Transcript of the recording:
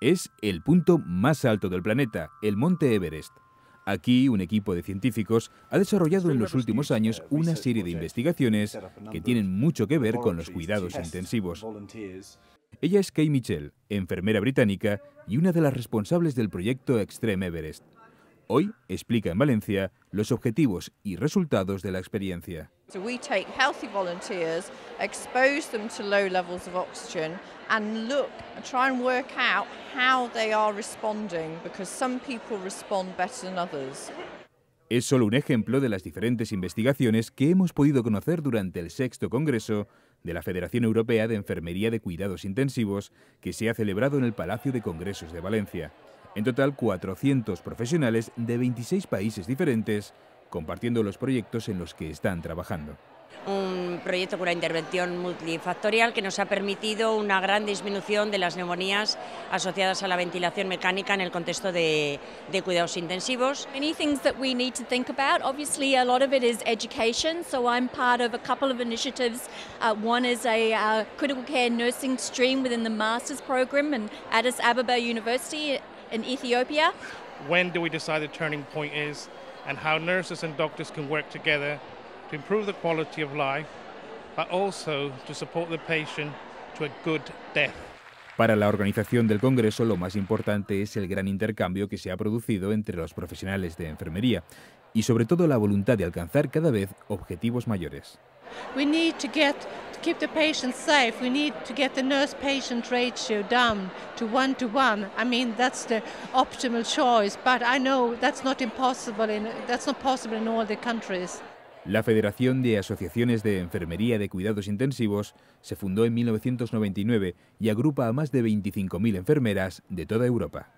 Es el punto más alto del planeta, el monte Everest. Aquí, un equipo de científicos ha desarrollado en los últimos años una serie de investigaciones que tienen mucho que ver con los cuidados intensivos. Ella es Kay Mitchell, enfermera británica y una de las responsables del proyecto Extreme Everest. Hoy explica en Valencia los objetivos y resultados de la experiencia. Es solo un ejemplo de las diferentes investigaciones que hemos podido conocer durante el VI Congreso de la Federación Europea de Enfermería de Cuidados Intensivos, que se ha celebrado en el Palacio de Congresos de Valencia. En total, 400 profesionales de 26 países diferentes, compartiendo los proyectos en los que están trabajando. Un proyecto con una intervención multifactorial que nos ha permitido una gran disminución de las neumonías asociadas a la ventilación mecánica en el contexto de cuidados intensivos. Many things that we need to think about. Obviously, a lot of it is education. So I'm part of a couple of initiatives. One is a critical care nursing stream within the master's program in Addis Ababa University. In Ethiopia. When do we decide the turning point is and how nurses and doctors can work together to improve the quality of life, but also to support the patient to a good death. Para la organización del Congreso, lo más importante es el gran intercambio que se ha producido entre los profesionales de enfermería y sobre todo la voluntad de alcanzar cada vez objetivos mayores. We need to keep the patient safe. We need to get the nurse-patient ratio down to 1:1. I mean, that's the optimal choice, but I know that's not possible in all the countries. La Federación de Asociaciones de Enfermería de Cuidados Intensivos se fundó en 1999 y agrupa a más de 25.000 enfermeras de toda Europa.